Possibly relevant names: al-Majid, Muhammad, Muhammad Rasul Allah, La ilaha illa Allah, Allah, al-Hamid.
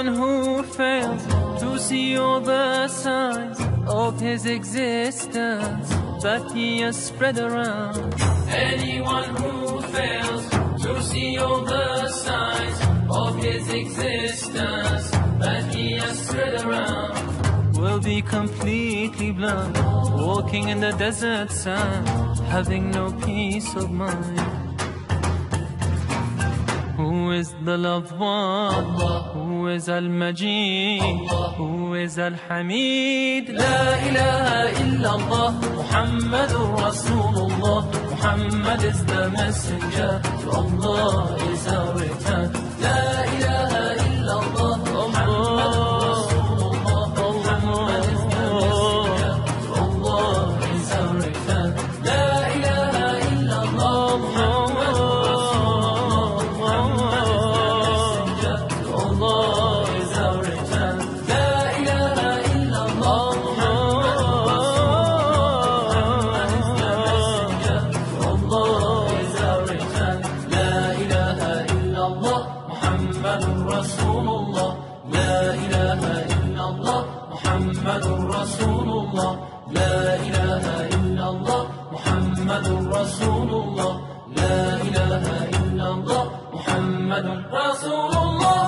one who fails to see all the signs of his existence that he has spread around. Anyone who fails to see all the signs of his existence that he has spread around will be completely blind, walking in the desert sand, having no peace of mind. Who is the loved one? Allah. Who is al-Majid? Allah. Who is al-Hamid? La ilaha illallah, Muhammadur Rasulullah. Muhammad is the messenger, to Allah is our return. La ilaha illallah, Muhammadur Rasulullah. Muhammad is the messenger, to Allah is our return. La ilaha illallah, Muhammadur Rasulullah. Muhammad is the messenger, to Allah is our return. La ilaha illallah, Muhammadur Rasulullah. Muhammad is the messenger, to Allah is our return. La ilaha illallah, Muhammadur Rasulullah. La ilaha illallah, Muhammadur Rasulullah. La ilaha illallah, Muhammadur Rasulullah. لا إله إلا الله محمد رسول الله.